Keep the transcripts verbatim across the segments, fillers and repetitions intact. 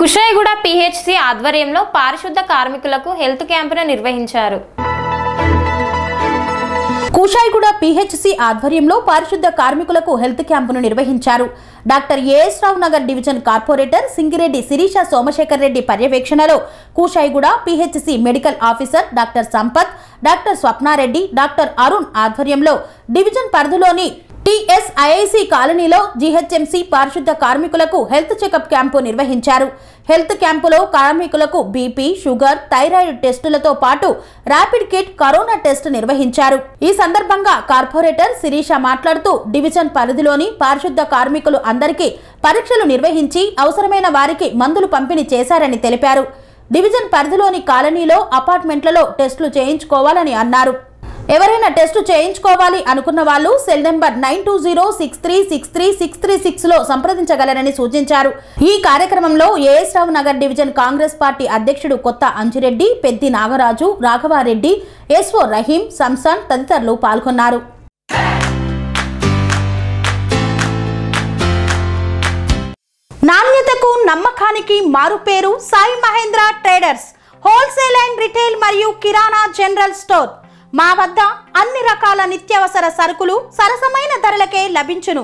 Kushaiguda PHC ఆధ్వర్యంలో పారిశుద్ధ కార్మికులకు హెల్త్ క్యాంపును నిర్వహించారు. కుషాయిగూడ పీహెచ్సీ ఆధ్వర్యంలో పారిశుద్ధ కార్మికులకు హెల్త్ క్యాంపును నిర్వహించారు. Doctor AS Rao Nagar division corporator Singireddy Sirisha Somashekar Reddy పర్యవేక్షణలో Kushaiguda PHC medical officer doctor Sampath, doctor Swapna Reddy, doctor Arun ఆధ్వర్యంలో డివిజన్ పరిధిలోని టిఎస్ ఐఐసి కాలనీలో జీహెచ్ఎంసీ పారిశుద్ధ కార్మికులకు హెల్త్ చెకప్ క్యాంపు నిర్వహించారు. హెల్త్ క్యాంపులో కార్మికులకు బీపీ, షుగర్, థైరాయిడ్ టెస్టులతో పాటు ర్యాపిడ్ కిట్, కరోనా టెస్ట్ నిర్వహించారు. ఈ సందర్భంగా కార్పొరేటర్ సిరీషా మాట్లాడుతూ డివిజన్ పరిధిలోని పారిశుద్ధ కార్మికులు అందరికీ పరీక్షలు నిర్వహించి అవసరమైన వారికి మందులు పంపిణీ చేశారని తెలిపారు. డివిజన్ పరిధిలోని కాలనీలో అపార్ట్మెంట్లలో టెస్టులు చేయించుకోవాలని అన్నారు. ఎవరైనా టెస్ట్ చేయించుకోవాలి అనుకున్న వాళ్ళు cell number nine two zero six three six three six three six లో సంప్రదించగలరని సూచించారు. ఈ కార్యక్రమంలో AS Rao Nagar division Congress party అధ్యక్షుడు కొత్తా అంజిరెడ్డి, పెద్ది నాగరాజు, రాఘవారెడ్డి, ఎస్ఓ రహీం, సంసన్ తదితరులు పాల్గొన్నారు. నాణ్యతకు, నమ్మకానికి మారుపేరు Sai Mahendra traders. Wholesale and retail మరియు కిరాణా జనరల్ స్టోర్. మా వద్ద అన్ని రకాల నిత్యావసర సరుకులు సరసమైన ధరలకే లభించును.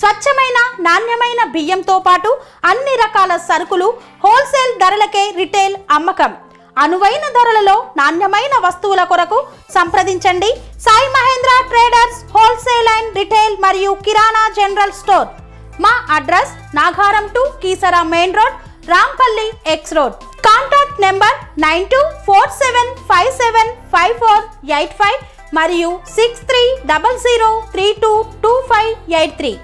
స్వచ్ఛమైన నాణ్యమైన బియ్యంతో పాటు అన్ని రకాల సరుకులు హోల్సేల్ ధరలకే రిటైల్ అమ్మకం. అనువైన ధరలలో నాణ్యమైన వస్తువుల కొరకు సంప్రదించండి Sai Mahendra traders wholesale and retail మరియు కిరాణా జనరల్ స్టోర్. మా address Nagaram to Keesara main road, Rampalli X road. Contact number nine two four seven five seven five four eight five మరియు six three double zero three two two five eight three.